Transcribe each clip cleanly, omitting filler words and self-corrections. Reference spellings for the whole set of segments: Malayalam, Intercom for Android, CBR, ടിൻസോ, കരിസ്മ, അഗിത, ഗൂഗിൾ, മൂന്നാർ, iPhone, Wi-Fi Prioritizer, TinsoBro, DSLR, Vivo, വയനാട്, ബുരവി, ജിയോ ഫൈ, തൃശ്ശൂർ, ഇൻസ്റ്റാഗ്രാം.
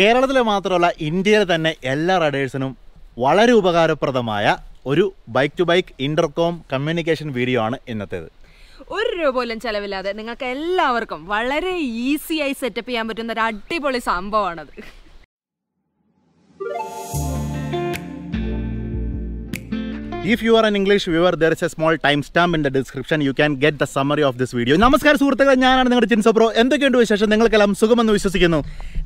കേരളത്തിലെ മാത്രമല്ല ഇന്ത്യയിൽ തന്നെ എല്ലാ റൈഡേഴ്സിനും വളരെ ഉപകാരപ്രദമായ ഒരു bike to bike intercom communication video ആണ് ഇന്നത്തേത്. ഒരു രൂപ പോലും ചെലവില്ലാതെ നിങ്ങൾക്ക് എല്ലാവർക്കും വളരെ ഈസിയായി സെറ്റപ്പ് ചെയ്യാൻ പറ്റുന്ന ഒരു അടിപൊളി സംഭവമാണത്. If you are an English viewer, there is a small timestamp in the description. You can get the summary of this video. Namaskar Suhruthukale, njan aanu ningalude TinsoBro. Endokkeyundu vishesham ningalkellam sugamannu vishwasikkunnu.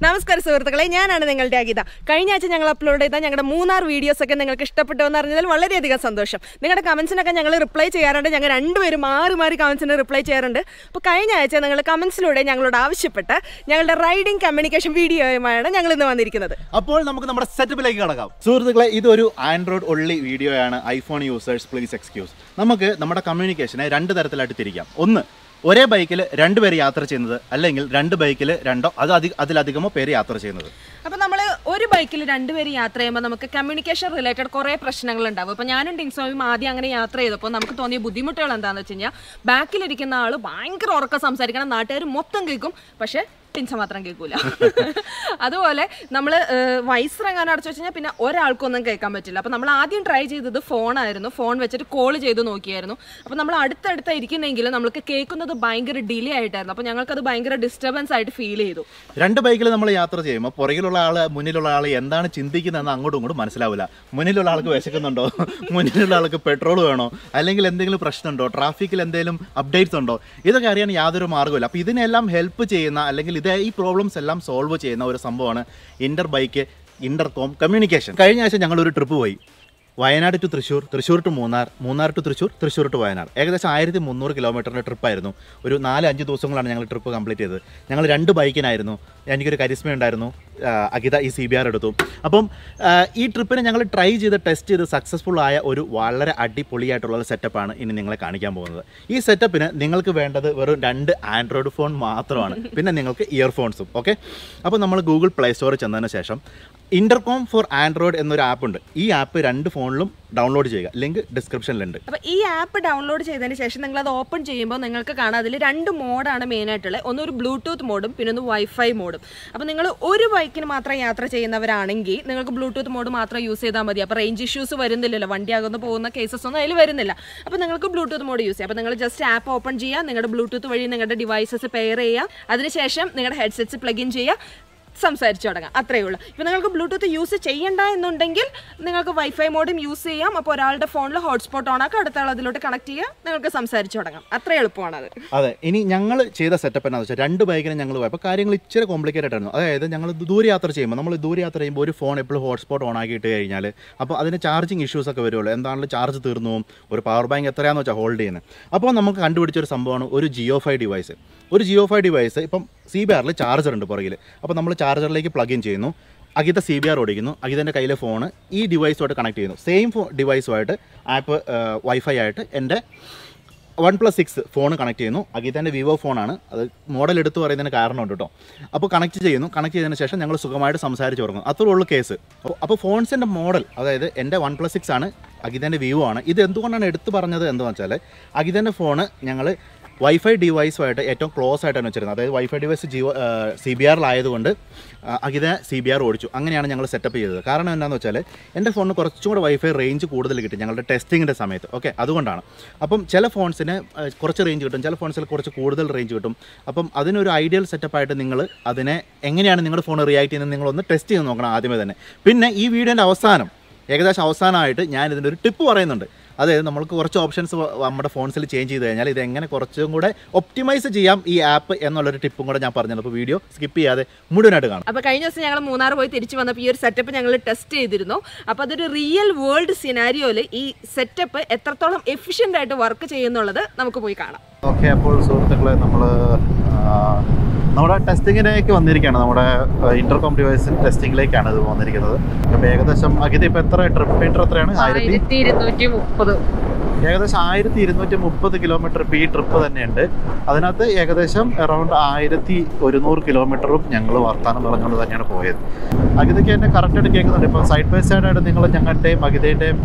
Namaskar Suhruthukale, njan aanu ningalude Agitha. Kazhinja acha njangal upload cheytha njangalude Munnar videos okke ningalku ishtapettu ennu arinjathil valare adhigam sandosham. Ningalude comments nokke njangal reply cheyyarundu. Njangal rendu peru maari comments ine reply cheyyarundu. Appo kazhinja acha ningal comments lode njangalodu aavashyapetta njangalude riding communication video ayana njangal innu vandirikkunnathu. Appol namukku nammada setup ilekku kadakam. Suhruthukale, idu oru Android only video aanu. iPhone users, please excuse. നമുക്ക് നമ്മുടെ കമ്മ്യൂണിക്കേഷനെ രണ്ട് തരത്തിലായിട്ട് തിരിക്കാം. ഒന്ന്, ഒരേ ബൈക്കിൽ രണ്ടുപേര് യാത്ര ചെയ്യുന്നത്, അല്ലെങ്കിൽ രണ്ട് ബൈക്കിൽ രണ്ടോ അതിലധികമോ പേര് യാത്ര ചെയ്യുന്നത്. അപ്പോൾ നമ്മൾ ഒരു ബൈക്കിൽ രണ്ടുപേര് യാത്ര ചെയ്യുമ്പോൾ നമുക്ക് കമ്മ്യൂണിക്കേഷൻ റിലേറ്റഡ് കുറേ പ്രശ്നങ്ങളുണ്ടാവും. അപ്പോൾ ഞാനും ടിൻസോയും ആദ്യം അങ്ങനെ യാത്ര ചെയ്തപ്പോൾ നമുക്ക് തോന്നിയ ബുദ്ധിമുട്ടുകൾ എന്താണെന്ന് വെച്ച് കഴിഞ്ഞാൽ, ബാക്കിലിരിക്കുന്ന ആൾ ഭയങ്കര ഉറക്കം സംസാരിക്കണം, നാട്ടുകാർ മൊത്തം കേൾക്കും, പക്ഷേ ടിൻസോ മാത്രം കേൾക്കൂല. അതുപോലെ നമ്മൾ വൈസ്രങ്ങാൻ അടച്ചു വെച്ച് കഴിഞ്ഞാൽ പിന്നെ ഒരാൾക്കൊന്നും കേൾക്കാൻ പറ്റില്ല. അപ്പോൾ നമ്മൾ ആദ്യം ട്രൈ ചെയ്തത് ഫോണായിരുന്നു. ഫോൺ വെച്ചിട്ട് കോൾ ചെയ്ത് നോക്കിയായിരുന്നു. അപ്പോൾ നമ്മൾ അടുത്തടുത്തായി ഇരിക്കുന്നെങ്കിലും നമുക്ക് കേൾക്കുന്നത് ഭയങ്കര ഡിലേ ആയിട്ടായിരുന്നു. അപ്പോൾ ഞങ്ങൾക്കത് ഭയങ്കര ഡിസ്റ്റർബൻസ് ആയിട്ട് ഫീൽ ചെയ്തു. രണ്ട് ബൈക്കിൽ നമ്മൾ യാത്ര ചെയ്യുമ്പോൾ പുറകിലുള്ള ആൾ മുന്നിലുള്ള ആൾ എന്താണ് ചിന്തിക്കുന്നതെന്ന് അങ്ങോട്ടും ഇങ്ങോട്ടും മനസ്സിലാവില്ല. മുന്നിലുള്ള ആൾക്ക് വിശക്കുന്നുണ്ടോ, മുന്നിലുള്ള ആൾക്ക് പെട്രോൾ വേണോ, അല്ലെങ്കിൽ എന്തെങ്കിലും പ്രശ്നമുണ്ടോ, ട്രാഫിക്കിൽ എന്തെങ്കിലും അപ്ഡേറ്റ്സ് ഉണ്ടോ, ഇതൊക്കെ അറിയാൻ യാതൊരു മാർഗ്ഗമില്ല. അപ്പോൾ ഇതിനെല്ലാം ഹെൽപ്പ് ചെയ്യുന്ന അല്ലെങ്കിൽ ഈ പ്രോബ്ലംസ് എല്ലാം സോൾവ് ചെയ്യുന്ന ഒരു സംഭവമാണ് ഇന്റർകോം കമ്മ്യൂണിക്കേഷൻ. കഴിഞ്ഞ ആഴ്ച ഞങ്ങളൊരു ട്രിപ്പ് പോയി. വയനാട് to തൃശ്ശൂർ, തൃശ്ശൂർ to മൂന്നാർ, മൂന്നാർ to തൃശ്ശൂർ, തൃശ്ശൂർ to വയനാട്. ഏകദേശം 1300 കിലോമീറ്ററിൻ്റെ ട്രിപ്പായിരുന്നു. ഒരു 4-5 ദിവസങ്ങളാണ് ഞങ്ങൾ ട്രിപ്പ് കംപ്ലീറ്റ് ചെയ്തത്. ഞങ്ങൾ രണ്ട് ബൈക്കിനായിരുന്നു. എനിക്കൊരു കരിസ്മ ഉണ്ടായിരുന്നു, അഗിത ഈ CBR എടുത്തു. അപ്പം ഈ ട്രിപ്പിനെ ഞങ്ങൾ ട്രൈ ചെയ്ത് ടെസ്റ്റ് ചെയ്ത് സക്സസ്ഫുൾ ആയ ഒരു വളരെ അടിപൊളിയായിട്ടുള്ള ഒരു സെറ്റപ്പാണ് ഇനി നിങ്ങളെ കാണിക്കാൻ പോകുന്നത്. ഈ സെറ്റപ്പിന് നിങ്ങൾക്ക് വേണ്ടത് വെറും 2 ആൻഡ്രോയിഡ് ഫോൺ മാത്രമാണ്, പിന്നെ നിങ്ങൾക്ക് ഇയർഫോൺസും. ഓക്കെ, അപ്പോൾ നമ്മൾ ഗൂഗിൾ പ്ലേ സ്റ്റോറിൽ ചെന്നതിന് ശേഷം ഇന്റർകോം ഫോർ ആൻഡ്രോയിഡ് എന്നൊരു ആപ്പുണ്ട്. ഈ ആപ്പ് 2 ഫോണിലും ഡൗൺലോഡ് ചെയ്യുക, ലിങ്ക് ഡിസ്ക്രിപ്ഷനിലുണ്ട്. അപ്പോൾ ഈ ആപ്പ് ഡൗൺലോഡ് ചെയ്തതിന് ശേഷം നിങ്ങൾ അത് ഓപ്പൺ ചെയ്യുമ്പോൾ നിങ്ങൾക്ക് കാണാം അതിൽ 2 മോഡാണ് മെയിനായിട്ടുള്ളത്. ഒന്നൊരു ബ്ലൂടൂത്ത് മോഡും പിന്നെ ഒന്ന് വൈഫൈ മോഡും. അപ്പോൾ നിങ്ങൾ ഒരു ബൈക്കിന് മാത്രം യാത്ര ചെയ്യുന്നവരാണെങ്കിൽ നിങ്ങൾക്ക് ബ്ലൂടൂത്ത് മോഡ് മാത്രം യൂസ് ചെയ്താൽ മതി. അപ്പോൾ റേഞ്ച് ഇഷ്യൂസ് വരുന്നില്ലല്ലോ, വണ്ടിയാകുന്ന പോകുന്ന കേസസ് ഒന്നും അതിൽ വരുന്നില്ല. അപ്പോൾ നിങ്ങൾക്ക് ബ്ലൂടൂത്ത് മോഡ് യൂസ് ചെയ്യാം. അപ്പോൾ നിങ്ങൾ ജസ്റ്റ് ആപ്പ് ഓപ്പൺ ചെയ്യുക, നിങ്ങളുടെ ബ്ലൂടൂത്ത് വഴി നിങ്ങളുടെ ഡിവൈസസ് പെയർ ചെയ്യുക, അതിനുശേഷം നിങ്ങളുടെ ഹെഡ്സെറ്റ്സ് പ്ലഗ് ഇൻ ചെയ്യുക, സംസാരിച്ചു തുടങ്ങാം. അത്രയേ ഉള്ളൂ. ഇപ്പോൾ നിങ്ങൾക്ക് ബ്ലൂടൂത്ത് യൂസ് ചെയ്യേണ്ട എന്നുണ്ടെങ്കിൽ നിങ്ങൾക്ക് വൈഫൈ മോഡും യൂസ് ചെയ്യാം. അപ്പോൾ ഒരാളുടെ ഫോണിൽ ഹോട്ട്സ്പോട്ട് ഓണാക്കുക, അടുത്ത ആൾ അതിലോട്ട് കണക്ട് ചെയ്യുക, നിങ്ങൾക്ക് സംസാരിച്ചു തുടങ്ങാം. അത്ര എളുപ്പമാണത്. അതെ, ഇനി ഞങ്ങൾ ചെയ്ത സെറ്റപ്പ് എന്താണെന്ന് വെച്ചാൽ 2 ബൈക്കിന് ഞങ്ങൾ പോയപ്പോൾ കാര്യങ്ങൾ ഇച്ചിരി കോംപ്ലിക്കേറ്റഡ് ആയിരുന്നു. അതായത് ഞങ്ങൾ ദൂരയാത്ര ചെയ്യുമ്പോൾ ഒരു ഫോൺ എപ്പോഴും ഹോട്ട്സ്പോട്ട് ഓണാക്കിയിട്ട് കഴിഞ്ഞാൽ അപ്പോൾ അതിന് ചാർജിങ് ഇഷ്യൂസ് ഒക്കെ വരുമല്ലോ. എന്താണെങ്കിലും ചാർജ് തീർന്നു പോകും, ഒരു പവർ ബാങ്ക് എത്രയാണെന്ന് വെച്ചാൽ ഹോൾഡ് ചെയ്യുന്നത്. അപ്പോൾ നമുക്ക് കണ്ടുപിടിച്ചൊരു സംഭവമാണ് ഒരു ജിയോ ഫൈ ഡിവൈസ്. ഇപ്പം CBRൽ ചാർജർ ഉണ്ട് പുറകിൽ. അപ്പോൾ നമ്മൾ ചാർജറിലേക്ക് പ്ലഗ് ഇൻ ചെയ്യുന്നു, അഗിത CBR ഓടിക്കുന്നു, അഗിതൻ്റെ കയ്യിലെ ഫോണ് ഈ ഡിവൈസുമായിട്ട് കണക്ട് ചെയ്യുന്നു. സെയിം ഡിവൈസുമായിട്ട് ആപ്പ് വൈഫൈ ആയിട്ട് എൻ്റെ 1+6 ഫോൺ കണക്ട് ചെയ്യുന്നു. അഗിതൻ്റെ Vivo ഫോണാണ്, അത് മോഡൽ എടുത്ത് പറയുന്നതിന് കാരണമുണ്ട് കേട്ടോ. അപ്പോൾ കണക്ട് ചെയ്തതിന് ശേഷം ഞങ്ങൾ സുഖമായിട്ട് സംസാരിച്ച് തുടങ്ങും. അത്രേ ഉള്ളൂ കേസ്. അപ്പോൾ ഫോൺസിൻ്റെ മോഡൽ, അതായത് എൻ്റെ 1+6 ആണ്, അഗിതൻ്റെ Vivo ആണ്. ഇത് എന്തുകൊണ്ടാണ് എടുത്ത് പറഞ്ഞത് എന്താണെന്ന് വെച്ചാൽ അഗിതൻ്റെ ഫോണ് ഞങ്ങൾ വൈഫൈ ഡിവൈസുമായിട്ട് ഏറ്റവും ക്ലോസ് ആയിട്ടാണ് വെച്ചിരുന്നത്. അതായത് വൈഫൈ ഡിവൈസ് CBRലായതുകൊണ്ട് അഗിത CBR ഓടിച്ചു. അങ്ങനെയാണ് ഞങ്ങൾ സെറ്റപ്പ് ചെയ്തത്. കാരണം എന്താണെന്ന് വെച്ചാൽ എൻ്റെ ഫോണിന് കുറച്ചും കൂടെ വൈഫൈ റേഞ്ച് കൂടുതൽ കിട്ടും ഞങ്ങളുടെ ടെസ്റ്റിങ്ങിൻ്റെ സമയത്ത്. ഓക്കെ, അതുകൊണ്ടാണ്. അപ്പം ചില ഫോൺസിന് കുറച്ച് റേഞ്ച് കിട്ടും, ചില ഫോൺസിൽ കുറച്ച് കൂടുതൽ റേഞ്ച് കിട്ടും. അപ്പം അതിനൊരു ഐഡിയൽ സെറ്റപ്പായിട്ട് നിങ്ങൾ അതിനെ എങ്ങനെയാണ് നിങ്ങളുടെ ഫോൺ റിയാക്ട് ചെയ്യുന്നത് നിങ്ങളൊന്ന് ടെസ്റ്റ് ചെയ്ത് നോക്കണം ആദ്യമേ തന്നെ. പിന്നെ ഈ വീഡിയോൻ്റെ ഏകദേശം അവസാനമായിട്ട് ഞാൻ ഇതിൻ്റെ ഒരു ടിപ്പ് പറയുന്നുണ്ട്. അതായത് നമ്മൾക്ക് കുറച്ച് ഓപ്ഷൻസ് നമ്മുടെ ഫോൺസിൽ ചേഞ്ച് ചെയ്ത് കഴിഞ്ഞാൽ ഇതെങ്ങനെ കുറച്ചും കൂടെ ഒപ്റ്റിമൈസ് ചെയ്യാം ഈ ആപ്പ് എന്നുള്ളൊരു ടിപ്പും കൂടെ ഞാൻ പറഞ്ഞത്. അപ്പോൾ വീഡിയോ സ്കിപ്പ് ചെയ്യാതെ മുഴുവനായിട്ട് കാണാം. അപ്പോൾ കഴിഞ്ഞ ദിവസം ഞങ്ങൾ മൂന്നാർ പോയി തിരിച്ച് വന്നപ്പോൾ ഈ ഒരു സെറ്റപ്പ് ഞങ്ങൾ ടെസ്റ്റ് ചെയ്തിരുന്നു. അപ്പോൾ അതൊരു റിയൽ വേൾഡ് സിനാരിയോയിൽ ഈ സെറ്റപ്പ് എത്രത്തോളം എഫിഷ്യൻ്റ് ആയിട്ട് വർക്ക് ചെയ്യുന്നുള്ളത് നമുക്ക് പോയി കാണാം. ഓക്കെ, അപ്പോൾ സുഹൃത്തുക്കളെ നമ്മുടെ ടെസ്റ്റിങ്ങിലേക്ക് വന്നിരിക്കുകയാണ്. നമ്മുടെ ഇന്റർകോം ഡിവൈസിന് ടെസ്റ്റിംഗിലേക്കാണ് ഇത് വന്നിരിക്കുന്നത്. അപ്പോൾ ഏകദേശം അഗിത ഇപ്പോൾ എത്ര ട്രിപ്പ് എത്രയാണ്? 1230. ഏകദേശം 1230 കിലോമീറ്റർ ഈ ട്രിപ്പ് തന്നെയുണ്ട്. അതിനകത്ത് ഏകദേശം അറൗണ്ട് 1100 കിലോമീറ്ററും ഞങ്ങൾ വർത്താനം പറഞ്ഞുകൊണ്ട് തന്നെയാണ് പോയത്. അഗിതയ്ക്ക് എന്നെ കറക്റ്റായിട്ട് കേൾക്കുന്നുണ്ട്. ഇപ്പം സൈഡ് ബൈ സൈഡായിട്ട് നിങ്ങൾ ഞങ്ങളുടെയും അഗിതയുടെയും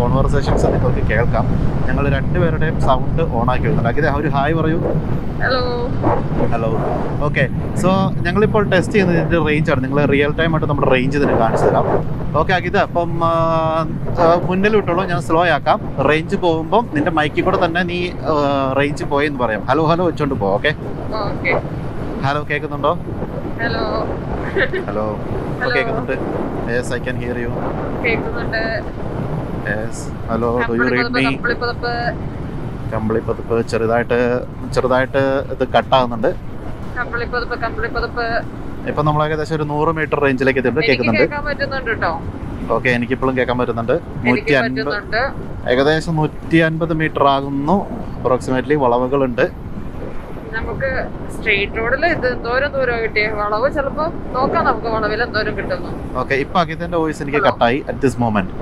കോൺവെർസേഷൻസ് നിങ്ങൾക്ക് കേൾക്കാം. ഞങ്ങൾ രണ്ടുപേരുടെയും സൗണ്ട് ഓണാക്കി വരുന്നുണ്ട്. അഗിത ഒരു ഹായ് പറയൂ. Hello hello. ഓക്കെ, സോ ഞങ്ങളിപ്പോൾ ടെസ്റ്റ് ചെയ്യുന്നത് ഇതിൻ്റെ റേഞ്ചാണ്. നിങ്ങൾ റിയൽ ടൈം ആയിട്ട് നമ്മുടെ റേഞ്ച് തന്നെ കാണിച്ചു തരാം. ഓക്കെ അഗിത, അപ്പം മുന്നിൽ വിട്ടോളൂ, ഞാൻ സ്ലോ ആക്കാം. റേഞ്ച് പോകുമ്പം നിന്റെ മൈക്കിൽ കൂടെ തന്നെ നീ റേഞ്ച് പോയെന്ന് പറയാം. ഹലോ ഹലോ വെച്ചോണ്ട് പോ. ഓക്കെ ഹലോ കേൾക്കുന്നുണ്ടോ? ഹലോ ഹലോ കേൾക്കുന്നുണ്ട്. Yes I can hear you. കേൾക്കുന്നുണ്ട്. Yes hello do you read me? കമ്പിളിപ്പതിപ്പ് ചെറുതായിട്ട് ഇത് കട്ടാകുന്നുണ്ട്. ഇപ്പൊ നമ്മൾ ഏകദേശം ഒരു 100 മീറ്റർ റേഞ്ചിലേക്ക് എത്തിയിട്ട് കേൾക്കുന്നുണ്ട്. ഓക്കെ, എനിക്കിപ്പോഴും കേൾക്കാൻ പറ്റുന്നുണ്ട്. 150 ഏകദേശം 150 മീറ്റർ ആകുന്നു അപ്രോക്സിമേറ്റ്ലി. വളവുകളുണ്ട്. നമുക്ക് സ്ട്രെയിറ്റ് റോഡിൽ ഇത് എന്തോരം ദൂരം കിട്ടിയ വളവ് ചിലപ്പോ നോക്കാം. നമുക്ക് വളവിൽ എന്തോരം കിട്ടുന്നു. ഓക്കെ, ഇപ്പൊ അഗിതന്റെ വോയിസ് എനിക്ക് കട്ടായി അറ്റ് ദിസ് മൊമെന്റ്.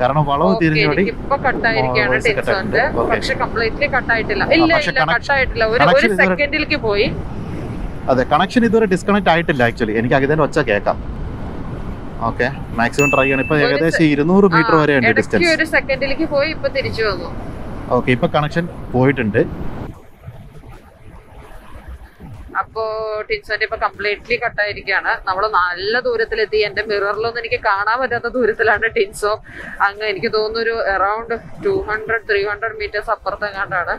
കാരണം വളവ് തിരിഞ്ഞോടി ഇപ്പൊ കട്ടായിരിക്കാണ് ടെൻഷന്റെ. പക്ഷെ കംപ്ലീറ്റ്ലി കട്ടായിട്ടില്ല. കട്ടായിട്ടില്ല, ഒരു സെക്കൻഡിലേക്ക് പോയി. അതെ, കണക്ഷൻ ഇതുവരെ ഡിസ്കണക്ട് ആയിട്ടില്ല. ആക്ച്വലി എനിക്ക് അഗിതന്റെ ഒച്ച കേൾക്കാം. ഓക്കെ, മാക്സിമം ട്രൈ ചെയ്യണം. ഇപ്പൊ ഏകദേശം 200 മീറ്റർ വരെ ഉണ്ട് ഡിസ്റ്റൻസ്. ഒരു സെക്കൻഡിലേക്ക് പോയി ഇപ്പൊ തിരിച്ചു വന്നു. ഓക്കെ, ഇപ്പൊ കണക്ഷൻ പോയിട്ടുണ്ട്. അപ്പോ ടിൻസോന്റെ ഇപ്പൊ കംപ്ലീറ്റ്ലി കട്ടായിരിക്കാണ്. നമ്മള് നല്ല ദൂരത്തിലെത്തി. എന്റെ മിററിലൊന്നും എനിക്ക് കാണാൻ പറ്റാത്ത ദൂരത്തിലാണ് ടിൻസോ. അങ്ങ് എനിക്ക് തോന്നുന്നു ഒരു അറൌണ്ട് 200-300 മീറ്റേഴ്സ് അപ്പുറത്തെങ്ങാണ്ടാണ്.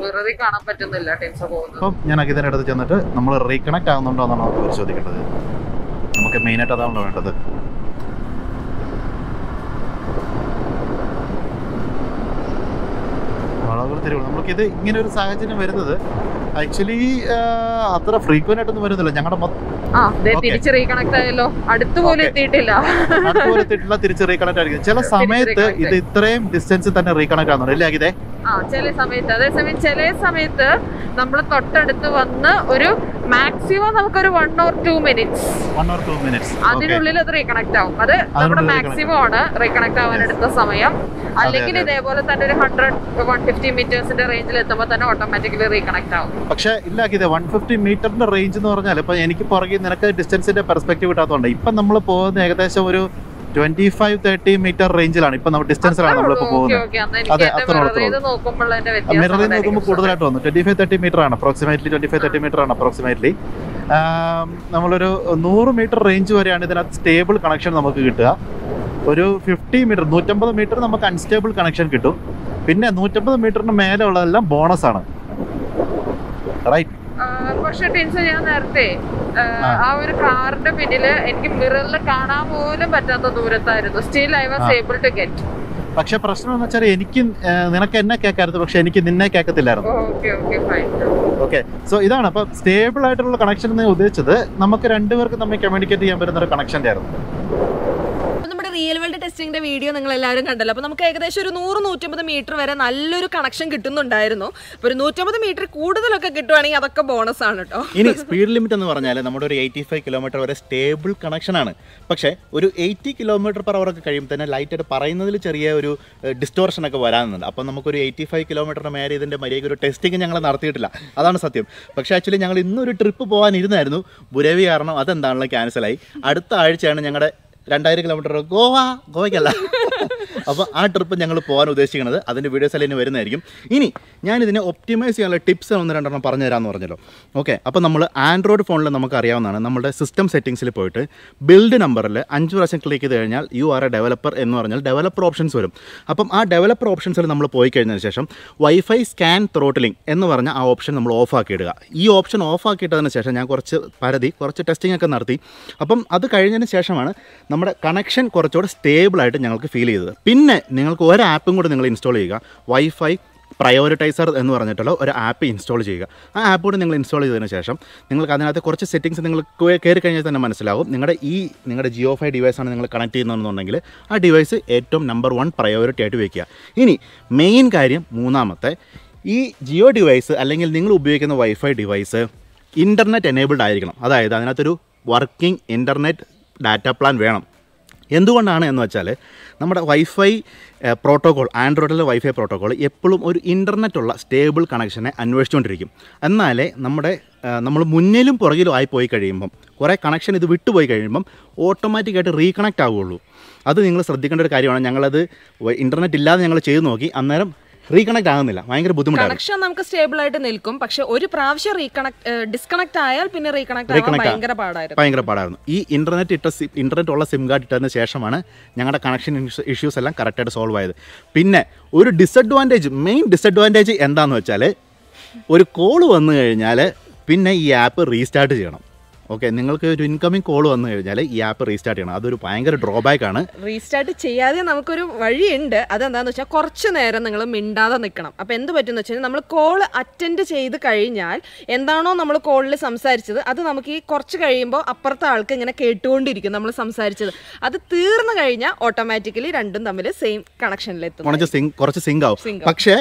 മിററിൽ കാണാൻ പറ്റുന്നില്ല ടിൻസോ പോകുന്നത്. ഞാൻ അഗിതന്റെ അടുത്ത് ചെന്നിട്ട് നമ്മൾ റീകണക്ട് ആകുന്നുണ്ടോ എന്നാണ് നമുക്ക് പരിശോധിക്കേണ്ടത്. നമുക്ക് മെയിനായിട്ട് അതാണല്ലോ വേണ്ടത്. വളവുകൾ തിരിവുകൾ നമുക്കിത് ഇങ്ങനെ ഒരു സാഹചര്യം വരുന്നത് ആക്ച്വലി അത്ര ഫ്രീക്വന്റ് ആയിട്ടൊന്നും വരുന്നില്ല. ഞങ്ങളുടെ തിരിച്ച് റീകണക്ട് ആയിരിക്കും. ചില സമയത്ത് ഇത് ഇത്രയും ഡിസ്റ്റൻസ് തന്നെ റീകണക്ട് ആവുന്നുണ്ട് അല്ലേ അഗിതേ? ചില സമയത്ത്. അതേസമയം ചില സമയത്ത് നമ്മൾ തൊട്ടടുത്ത് വന്ന് ഒരു മാക്സിമം നമുക്കൊരു 1 or 2 minutes അതിനുള്ളിൽ അത് റീകണക്ട് ആവും. അത് നമ്മുടെ മാക്സിമം ആണ് റീകണക്ട് ആവാൻ എടുത്ത സമയം. അല്ലെങ്കിൽ ഇതേപോലെ തന്നെ ഒരു 150 മീറ്റേഴ്സിന്റെ റേഞ്ചിൽ എത്തുമ്പോൾ തന്നെ ഓട്ടോമാറ്റിക്കലി റീകണക്ട് ആവും. പക്ഷേ ഇല്ല, ഇത് 150 മീറ്ററിന്റെ റേഞ്ച് എന്ന് പറഞ്ഞാൽ ഇപ്പൊ എനിക്ക് പുറകെ നിനക്ക് ഡിസ്റ്റൻസിന്റെ പെർസ്പെക്റ്റീവ് കിട്ടാത്തതുകൊണ്ട് ഇപ്പൊ നമ്മൾ പോകുന്ന ഏകദേശം ഒരു 25-30 മീറ്റർ റേഞ്ചിലാണ് ഇപ്പൊ നമ്മൾ ഡിസ്റ്റൻസിലാണ് നമ്മളിപ്പോ പോകുന്നത്. അതെ, അത്രത്തോളം മിററിൽ നോക്കുമ്പോൾ കൂടുതലായിട്ട് വന്നു. 25-30 മീറ്റർ ആണ് അപ്രോക്സിമേറ്റ്ലി. 25-30 മീറ്റർ ആണ് അപ്രോക്സിമേറ്റ്ലി. നമ്മളൊരു 100 മീറ്റർ റേഞ്ച് വരെയാണ് ഇതിനകത്ത് സ്റ്റേബിൾ കണക്ഷൻ നമുക്ക് കിട്ടുക. ഒരു 50 മീറ്റർ 150 മീറ്റർ നമുക്ക് അൺസ്റ്റേബിൾ കണക്ഷൻ കിട്ടും. പിന്നെ 150 മീറ്ററിന് മേലെ ഉള്ളതെല്ലാം ബോണസ് ആണ്. റൈറ്റ്. പക്ഷെ ടെൻഷൻ ഞാൻ നേരത്തെ ആ ഒരു കാറിന്റെ പിന്നില് എനിക്ക് മിററിൽ കാണാൻ പോലും പറ്റാത്ത ദൂരത്തായിരുന്നു. Still I was able to get. പക്ഷെ പ്രശ്നം എന്ന് വെച്ചാൽ എനിക്ക് നിനക്ക് എന്നെ കേൾക്കായിരുന്നു, പക്ഷെ എനിക്ക് നിന്നെ കേൾക്കത്തില്ലായിരുന്നു. ഓക്കെ, സോ ഇതാണ് അപ്പൊ സ്റ്റേബിൾ ആയിട്ടുള്ള കണക്ഷൻ എന്ന് ഉദ്ദേശിച്ചത്. നമുക്ക് രണ്ടുപേർക്കും തമ്മിൽ കമ്മ്യൂണിക്കേറ്റ് ചെയ്യാൻ പറ്റുന്ന ഒരു കണക്ഷൻ്റെ ആയിരുന്നു. റിയൽ വേൾഡ് ടെസ്റ്റിംഗിന്റെ വീഡിയോ നിങ്ങൾ എല്ലാവരും കണ്ടല്ലോ. അപ്പോൾ നമുക്ക് ഏകദേശം ഒരു 100-150 മീറ്റർ വരെ നല്ലൊരു കണക്ഷൻ കിട്ടുന്നുണ്ടായിരുന്നു. അപ്പോൾ ഒരു 150 മീറ്റർ കൂടുതലൊക്കെ കിട്ടുവാണെങ്കിൽ അതൊക്കെ ബോണസ് ആണ് കേട്ടോ. ഇനി സ്പീഡ് ലിമിറ്റ് എന്ന് പറഞ്ഞാൽ നമ്മുടെ ഒരു 85 കിലോമീറ്റർ വരെ സ്റ്റേബിൾ കണക്ഷൻ ആണ്. പക്ഷേ ഒരു 80 കിലോമീറ്റർ പെർ അവർ ഒക്കെ കഴിയുമ്പോൾ തന്നെ ലൈറ്റായിട്ട് പറയുന്നതിൽ ചെറിയ ഒരു ഡിസ്റ്റോർഷൻ ഒക്കെ വരാനുണ്ട്. അപ്പോൾ നമുക്കൊരു 85 കിലോമീറ്ററിന് മേലെ ഇതിൻ്റെ മര്യാദയ്ക്ക് ഒരു ടെസ്റ്റിംഗ് ഞങ്ങൾ നടത്തിയിട്ടില്ല, അതാണ് സത്യം. പക്ഷേ ആക്ച്വലി ഞങ്ങൾ ഇന്നൊരു ട്രിപ്പ് പോകാനിരുന്നായിരുന്നു. ബുരവി കാരണം അതെന്താണല്ലോ ക്യാൻസലായി. അടുത്ത ആഴ്ചയാണ് ഞങ്ങളുടെ 2000 കിലോമീറ്റർ ഗോവയ്ക്കല്ല, അപ്പോൾ ആ ട്രിപ്പ് ഞങ്ങൾ പോകാൻ ഉദ്ദേശിക്കുന്നത്. അതിൻ്റെ വീഡിയോസ് എല്ലാം ഇനി വരുന്നതായിരിക്കും. ഇനി ഞാനിതിനെ ഒപ്റ്റിമൈസ് ചെയ്യാനുള്ള ടിപ്സ് 1-2 പറഞ്ഞു തരാമെന്ന് പറഞ്ഞല്ലോ. ഓക്കെ, അപ്പോൾ നമ്മൾ ആൻഡ്രോയിഡ് ഫോണിൽ നമുക്ക് അറിയാവുന്നതാണ്. നമ്മുടെ സിസ്റ്റം സെറ്റിംഗ്സിൽ പോയിട്ട് ബിൽഡ് നമ്പറിൽ 5 പ്രാവശ്യം ക്ലിക്ക് ചെയ്ത് കഴിഞ്ഞാൽ യു ആർ എ ഡെവലപ്പർ എന്ന് പറഞ്ഞാൽ ഡെവലപ്പർ ഓപ്ഷൻസ് വരും. അപ്പം ആ ഡെവലപ്പർ ഓപ്ഷൻസിൽ നമ്മൾ പോയി കഴിഞ്ഞതിന് ശേഷം വൈഫൈ സ്കാൻ ത്രോട്ടിലിംഗ് എന്ന് പറഞ്ഞാൽ ആ ഓപ്ഷൻ നമ്മൾ ഓഫാക്കി ഇടുക. ഈ ഓപ്ഷൻ ഓഫാക്കിയിട്ടതിന് ശേഷം ഞാൻ കുറച്ച് ടെസ്റ്റിംഗ് ഒക്കെ നടത്തി. അപ്പം അത് കഴിഞ്ഞതിന് ശേഷമാണ് നമ്മുടെ കണക്ഷൻ കുറച്ചുകൂടെ സ്റ്റേബിളായിട്ട് ഞങ്ങൾക്ക് ഫീൽ ചെയ്തത്. പിന്നെ നിങ്ങൾക്ക് ഒരു ആപ്പും കൂടെ നിങ്ങൾ ഇൻസ്റ്റാൾ ചെയ്യുക. വൈഫൈ പ്രയോറിറ്റൈസർ എന്ന് പറഞ്ഞിട്ടുള്ള ഒരു ആപ്പ് ഇൻസ്റ്റാൾ ചെയ്യുക. ആ ആപ്പ് കൂടെ നിങ്ങൾ ഇൻസ്റ്റാൾ ചെയ്തതിന് ശേഷം നിങ്ങൾക്ക് അതിനകത്ത് കുറച്ച് സെറ്റിംഗ്സ് നിങ്ങൾ കയറി കഴിഞ്ഞാൽ തന്നെ മനസ്സിലാവും. നിങ്ങളുടെ ജിയോഫൈ ഡിവൈസാണ് നിങ്ങൾ കണക്ട് ചെയ്യുന്നതെന്നുണ്ടെങ്കിൽ ആ ഡിവൈസ് ഏറ്റവും നമ്പർ 1 പ്രയോറിറ്റി ആയിട്ട് വയ്ക്കുക. ഇനി മെയിൻ കാര്യം മൂന്നാമത്തെ, ഈ ജിയോ ഡിവൈസ് അല്ലെങ്കിൽ നിങ്ങൾ ഉപയോഗിക്കുന്ന വൈഫൈ ഡിവൈസ് ഇൻ്റർനെറ്റ് എനേബിൾഡ് ആയിരിക്കണം. അതായത് അതിനകത്തൊരു വർക്കിംഗ് ഇൻ്റർനെറ്റ് ഡാറ്റ പ്ലാൻ വേണം. എന്തുകൊണ്ടാണ് എന്ന് വെച്ചാൽ നമ്മുടെ വൈഫൈ പ്രോട്ടോകോൾ ആൻഡ്രോയിഡിലെ വൈഫൈ പ്രോട്ടോകോൾ എപ്പോഴും ഒരു ഇൻ്റർനെറ്റുള്ള സ്റ്റേബിൾ കണക്ഷനെ അന്വേഷിച്ചുകൊണ്ടിരിക്കും. എന്നാലേ നമ്മൾ മുന്നിലും പുറകിലും ആയിപ്പോയി കഴിയുമ്പം കുറേ കണക്ഷൻ ഇത് വിട്ടുപോയി കഴിയുമ്പം ഓട്ടോമാറ്റിക്കായിട്ട് റീകണക്റ്റ് ആവുകയുള്ളൂ. അത് നിങ്ങൾ ശ്രദ്ധിക്കേണ്ട ഒരു കാര്യമാണ്. ഞങ്ങളത് ഇൻ്റർനെറ്റ് ഇല്ലാതെ ഞങ്ങൾ ചെയ്തു നോക്കി, അന്നേരം റീകണക്റ്റ് ആകുന്നില്ല, ഭയങ്കര ബുദ്ധിമുട്ടാണ്. കണക്ഷൻ നമുക്ക് സ്റ്റേബിൾ ആയിട്ട് നിൽക്കും, പക്ഷേ ഒരു പ്രാവശ്യം ഡിസ്കണക്റ്റ് ആയാൽ പിന്നെ ഭയങ്കര പാടായിരുന്നു. ഈ ഇന്റർനെറ്റ് ഉള്ള സിം കാർഡ് ഇട്ടതിന് ശേഷമാണ് ഞങ്ങളുടെ കണക്ഷൻ ഇഷ്യൂസ് എല്ലാം കറക്റ്റായിട്ട് സോൾവ് ആയത്. പിന്നെ ഒരു മെയിൻ ഡിസഡ്വാൻറ്റേജ് എന്താണെന്ന് വെച്ചാൽ, ഒരു കോൾ വന്നു കഴിഞ്ഞാൽ പിന്നെ ഈ ആപ്പ് റീസ്റ്റാർട്ട് ചെയ്യണം. ഓക്കെ, നിങ്ങൾക്ക് ഒരു ഇൻകമിംഗ് കോൾ വന്നു കഴിഞ്ഞാൽ ഈ ആപ്പ് റീസ്റ്റാർട്ട് ചെയ്യണം. അതൊരു ഭയങ്കര ഡ്രോബാക്ക് ആണ്. റീസ്റ്റാർട്ട് ചെയ്യാതെ നമുക്കൊരു വഴിയുണ്ട്. അതെന്താണെന്ന് വെച്ചാൽ കുറച്ച് നേരം നിങ്ങൾ മിണ്ടാതെ നിൽക്കണം. അപ്പോൾ എന്ത് പറ്റുമെന്ന് വെച്ചാൽ നമ്മൾ കോൾ അറ്റൻഡ് ചെയ്ത് കഴിഞ്ഞാൽ എന്താണോ നമ്മൾ കോളിൽ സംസാരിച്ചത് അത് നമുക്ക് ഈ കുറച്ച് കഴിയുമ്പോൾ അപ്പുറത്തെ ആൾക്ക് ഇങ്ങനെ കേട്ടുകൊണ്ടിരിക്കും നമ്മൾ സംസാരിച്ചത്. അത് തീർന്നു കഴിഞ്ഞാൽ ഓട്ടോമാറ്റിക്കലി രണ്ടും തമ്മിൽ സെയിം കണക്ഷനിലെത്തും, കുറച്ച് സിങ്ക് ആവും. പക്ഷേ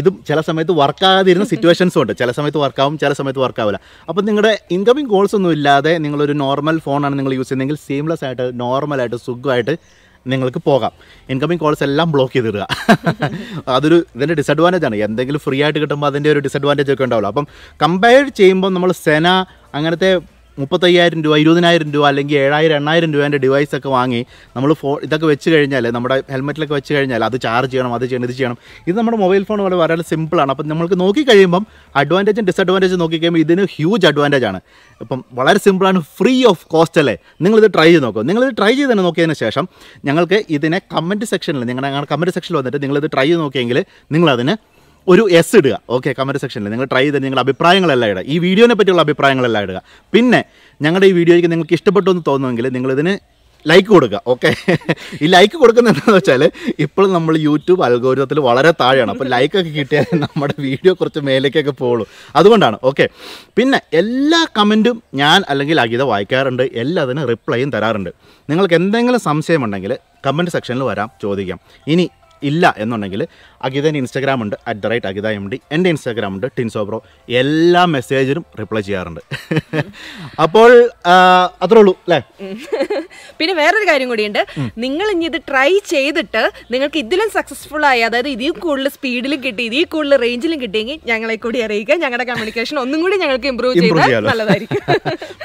ഇതും ചില സമയത്ത് വർക്കാകാതിരുന്ന സിറ്റുവേഷൻസും ഉണ്ട്. ചില സമയത്ത് വർക്കാവും, ചില സമയത്ത് വർക്കാവില്ല. അപ്പോൾ നിങ്ങളുടെ ഇൻകമിംഗ് കോൾസ് ഒന്നും ഇല്ലാതെ നിങ്ങളൊരു നോർമൽ ഫോണാണ് നിങ്ങൾ യൂസ് ചെയ്യുന്നതെങ്കിൽ സീംലെസ് ആയിട്ട് നോർമലായിട്ട് സുഖമായിട്ട് നിങ്ങൾക്ക് പോകാം. ഇൻകമിംഗ് കോൾസ് എല്ലാം ബ്ലോക്ക് ചെയ്തിടുക, അതൊരു ഇതിൻ്റെ ഡിസഡ്വാൻറ്റേജ് ആണ്. എന്തെങ്കിലും ഫ്രീ ആയിട്ട് കിട്ടുമ്പോൾ അതിൻ്റെ ഒരു ഡിസഡ്വാൻറ്റേജ് ഒക്കെ ഉണ്ടാവുള്ളൂ. അപ്പം കമ്പയർ ചെയ്യുമ്പോൾ നമ്മൾ സെന അങ്ങനത്തെ 35,000 രൂപ, 20,000 രൂപ അല്ലെങ്കിൽ 7,000, 8,000 രൂപേൻ്റെ ഡിവൈസൊക്കെ വാങ്ങി നമ്മൾ ഇതൊക്കെ വെച്ച് കഴിഞ്ഞാൽ, നമ്മുടെ ഹെൽമെറ്റിലൊക്കെ വെച്ച് കഴിഞ്ഞാൽ അത് ചാർജ് ചെയ്യണം, അത് ചെയ്യണം, ഇത് ചെയ്യണം. ഇത് നമ്മുടെ മൊബൈൽ ഫോൺ പോലെ വളരെ സിമ്പിളാണ്. അപ്പം നമ്മൾക്ക് നോക്കിക്കഴിയുമ്പം അഡ്വാൻറ്റേജും ഡിസഡ്വാൻറ്റേജും നോക്കിക്കഴിയുമ്പോൾ ഇതിന് ഹ്യൂജ് അഡ്വാൻറ്റേജ് ആണ്. ഇപ്പം വളരെ സിമ്പിളാണ്, ഫ്രീ ഓഫ് കോസ്റ്റ് അല്ലേ. നിങ്ങളിത് ട്രൈ ചെയ്ത് നോക്കുക. നിങ്ങളിത് ട്രൈ ചെയ്ത് തന്നെ നോക്കിയതിന് ശേഷം ഞങ്ങൾക്ക് ഇതിനെ കമൻറ്റ് സെക്ഷനിൽ, ഞങ്ങളുടെ കമൻറ്റ് സെക്ഷനിൽ വന്നിട്ട് നിങ്ങളിത് ട്രൈ ചെയ്ത് നോക്കിയെങ്കിൽ നിങ്ങളതിന് ഒരു എസ് ഇടുക. ഓക്കെ, കമൻറ്റ് സെക്ഷനിൽ നിങ്ങൾ ട്രൈ ചെയ്ത് നിങ്ങളുടെ അഭിപ്രായങ്ങളെല്ലാം ഇടുക, ഈ വീഡിയോനെ പറ്റിയുള്ള അഭിപ്രായങ്ങളെല്ലാം ഇടുക. പിന്നെ ഞങ്ങളുടെ ഈ വീഡിയോയ്ക്ക് നിങ്ങൾക്ക് ഇഷ്ടപ്പെട്ടു എന്ന് തോന്നുമെങ്കിൽ നിങ്ങളിതിന് ലൈക്ക് കൊടുക്കുക. ഓക്കെ, ഈ ലൈക്ക് കൊടുക്കുന്നതെന്ന് വെച്ചാൽ ഇപ്പോൾ നമ്മൾ യൂട്യൂബ് അൽഗോരിതത്തിൽ വളരെ താഴെയാണ്. അപ്പോൾ ലൈക്കൊക്കെ കിട്ടിയാൽ നമ്മുടെ വീഡിയോ കുറച്ച് മേലേക്കൊക്കെ പോകുള്ളൂ, അതുകൊണ്ടാണ്. ഓക്കെ, പിന്നെ എല്ലാ കമൻറ്റും ഞാൻ അല്ലെങ്കിൽ അഗീത വായിക്കാറുണ്ട്, എല്ലാത്തിനും റിപ്ലൈയും തരാറുണ്ട്. നിങ്ങൾക്ക് എന്തെങ്കിലും സംശയമുണ്ടെങ്കിൽ കമൻറ്റ് സെക്ഷനിൽ വരാം, ചോദിക്കാം. ഇനി ഇല്ല എന്നുണ്ടെങ്കിൽ അഗിതൻ്റെ ഇൻസ്റ്റാഗ്രാം ഉണ്ട് @agithaMD, എൻ്റെ ഇൻസ്റ്റാഗ്രാം ഉണ്ട് ടിൻസോബ്രോ. എല്ലാ മെസ്സേജിനും റിപ്ലൈ ചെയ്യാറുണ്ട്. അപ്പോൾ അത്രേ ഉള്ളൂ അല്ലേ. പിന്നെ വേറൊരു കാര്യം കൂടിയുണ്ട്. നിങ്ങൾ ഇനി ഇത് ട്രൈ ചെയ്തിട്ട് നിങ്ങൾക്ക് ഇതിലും സക്സസ്ഫുൾ ആയി, അതായത് ഇതിൽ കൂടുതൽ സ്പീഡിലും കിട്ടി, ഇതിൽ കൂടുതൽ റേഞ്ചിലും കിട്ടിയെങ്കിൽ ഞങ്ങളെ കൂടി അറിയിക്കുക. ഞങ്ങളുടെ കമ്മ്യൂണിക്കേഷൻ ഒന്നും കൂടി ഞങ്ങൾക്ക് ഇമ്പ്രൂവ് ചെയ്യാൻ നല്ലതായിരിക്കും.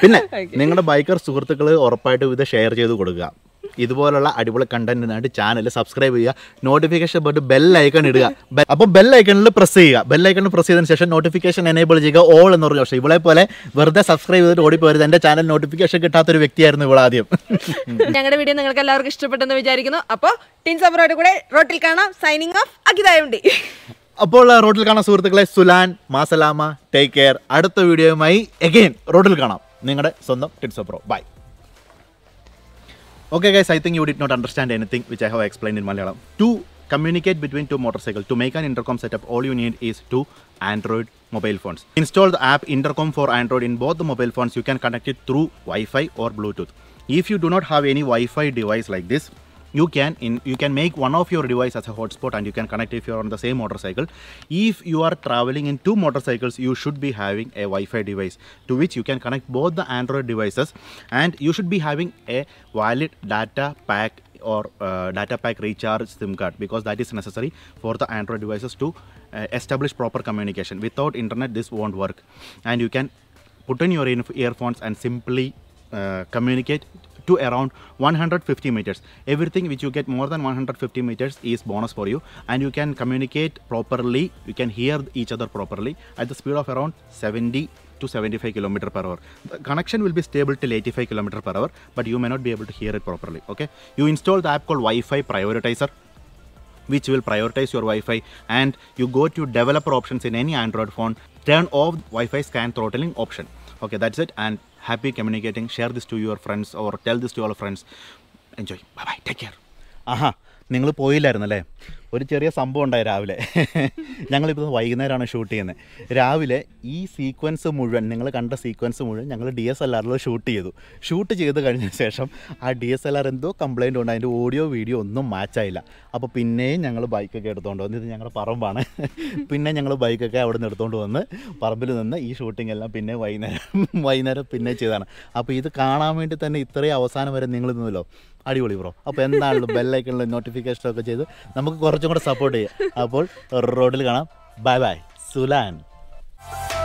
പിന്നെ നിങ്ങളുടെ ബൈക്കർ സുഹൃത്തുക്കൾ ഉറപ്പായിട്ടും ഇത് ഷെയർ ചെയ്ത് കൊടുക്കുക. ഇതുപോലുള്ള അടിപൊളി കണ്ടന്റിനായിട്ട് ചാനൽ സബ്സ്ക്രൈബ് ചെയ്യുക, നോട്ടിഫിക്കേഷൻ ബട്ട് ബെൽ ഐക്കൺ ഇടുക. അപ്പോൾ ബെൽ ഐക്കണിൽ പ്രസ് ചെയ്യുക. ബെൽ ഐക്കണിൽ പ്രസ് ചെയ്തതിന് ശേഷം നോട്ടിഫിക്കേഷൻ എനേബിൾ ചെയ്യുക, ഓൾ എന്ന് പറഞ്ഞ. പക്ഷേ ഇവളെ പോലെ വെറുതെ സബ്സ്ക്രൈബ് ചെയ്തിട്ട് ഓടിപ്പോയത്. എൻ്റെ ചാനൽ നോട്ടിഫിക്കേഷൻ കിട്ടാത്തൊരു വ്യക്തിയായിരുന്നു ഇവൾ ആദ്യം. ഞങ്ങളുടെ വീഡിയോ നിങ്ങൾക്ക് എല്ലാവർക്കും ഇഷ്ടപ്പെട്ടെന്ന് വിചാരിക്കുന്നു. അപ്പോൾ ടിൻസോബ്രോയുടെ കൂടെ റോട്ടിൽ കാണാം. സൈനിങ് ഓഫ് അഗിതായംഡി. അപ്പോൾ റോട്ടിൽ കാണാം സുഹൃത്തുക്കളെ. സുലാൻ മാസലാമ, ടേക്ക് കെയർ. അടുത്ത വീഡിയോയുമായി അഗൈൻ റോട്ടിൽ കാണാം. നിങ്ങളുടെ സ്വന്തം ടിൻസോബ്രോ. Bye. Okay guys, I think you did not understand anything which I have explained in Malayalam. To communicate between two motorcycles, to make an intercom setup, all you need is two Android mobile phones. Install the app Intercom for Android in both the mobile phones. You can connect it through Wi-Fi or Bluetooth. If you do not have any Wi-Fi device like this, you can make one of your device as a hotspot and you can connect if you are on the same motorcycle. If you are traveling in two motorcycles, you should be having a Wi-Fi device to which you can connect both the Android devices, and you should be having a valid data pack or data pack recharge SIM card, because that is necessary for the Android devices to establish proper communication. Without internet this won't work, and you can put in your earphones and simply communicate to around 150 meters. Everything which you get more than 150 meters is bonus for you, and you can communicate properly. You can hear each other properly at the speed of around 70 to 75 km/h. The connection will be stable till 85 km/h, but you may not be able to hear it properly. Okay, you install the app called Wi-Fi Prioritizer, which will prioritize your Wi-Fi, and you go to developer options in any Android phone, turn off Wi-Fi scan throttling option. Okay, that's it, and happy communicating. Share this to your friends or tell this to all your friends. Enjoy. Bye bye. Take care. Aha, ningal poyillairunnalle. ഒരു ചെറിയ സംഭവം ഉണ്ടായി രാവിലെ. ഞങ്ങളിപ്പോൾ വൈകുന്നേരമാണ് shoot ചെയ്യുന്നത്. രാവിലെ ഈ സീക്വൻസ് മുഴുവൻ, നിങ്ങൾ കണ്ട സീക്വൻസ് മുഴുവൻ ഞങ്ങൾ DSLRൽ ഷൂട്ട് ചെയ്തു. ഷൂട്ട് ചെയ്ത് കഴിഞ്ഞ ശേഷം ആ DSLR എന്തോ കംപ്ലൈൻ്റ് ഉണ്ട്, അതിൻ്റെ ഓഡിയോ വീഡിയോ ഒന്നും മാച്ചായില്ല. അപ്പോൾ പിന്നെയും ഞങ്ങൾ ബൈക്കൊക്കെ എടുത്തുകൊണ്ട് വന്ന്, ഇത് ഞങ്ങളുടെ പറമ്പാണ്, പിന്നെ ഞങ്ങൾ ബൈക്കൊക്കെ അവിടെ നിന്ന് എടുത്തുകൊണ്ട് വന്ന് പറമ്പിൽ നിന്ന് ഈ ഷൂട്ടിംഗ് എല്ലാം പിന്നെ വൈകുന്നേരം പിന്നെ ചെയ്തതാണ്. അപ്പോൾ ഇത് കാണാൻ വേണ്ടി തന്നെ ഇത്രയും അവസാനം വരെ നിങ്ങൾ നിന്നല്ലോ, അടിപൊളി ബ്രോ. അപ്പോൾ എന്താണല്ലോ ബെല്ലൈക്കണിൽ നോട്ടിഫിക്കേഷനൊക്കെ ചെയ്ത് നമുക്ക് കുറച്ചും കൂടെ സപ്പോർട്ട് ചെയ്യാം. അപ്പോൾ റോഡിൽ കാണാം. Bye bye സുലാൻ.